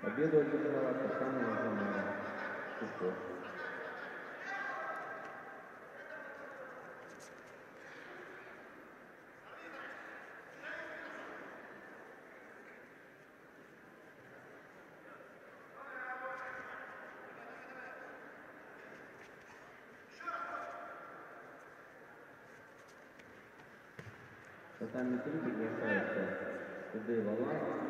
Победу одержала Кастанова Жанна Кусто. Татами 3 приглашается Кудей Валан,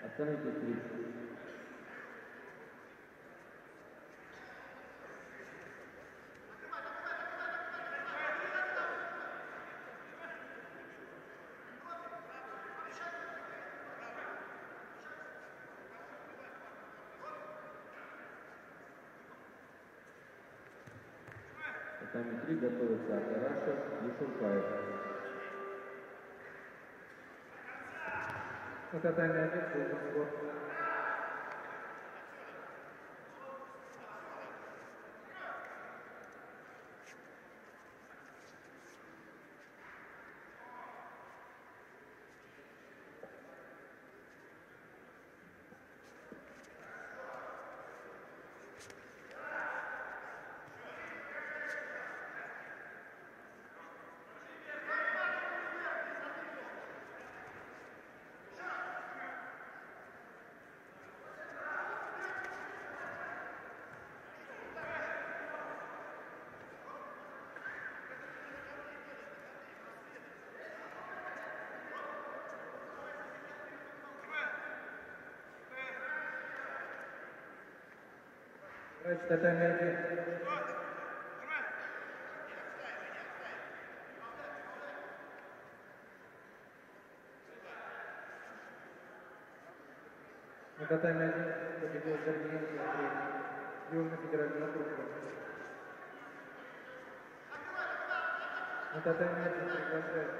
Остановите 30. Остановите 3, готовится Карашев и Шуркаев. Вот это не обидно, это вот. Накатание 1 победил Сергеенко Андрей, Южный федеральный округ. Накатание 1 приглашает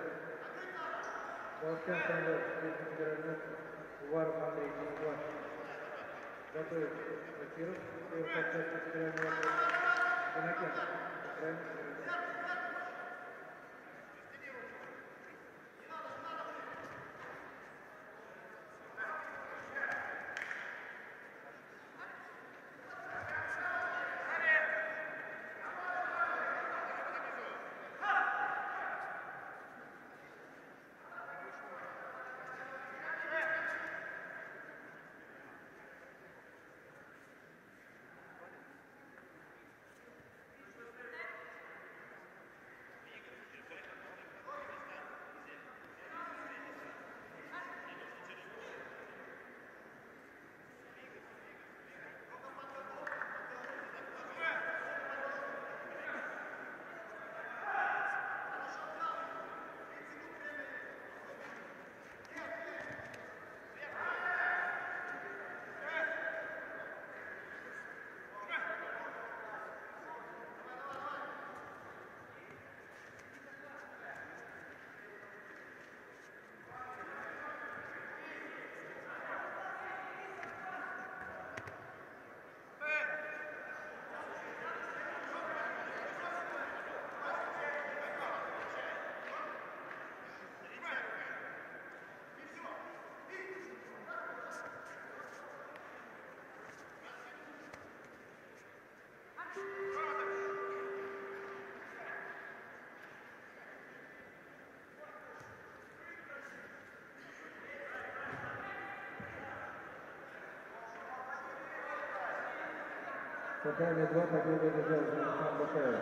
Волчан Сандер, Южный федеральный округ, Уваров Андрей, Москва. Готовит Акиров, Южный федеральный округ, Конакен, Украина, Украина. Пока я два побега держал, Москва.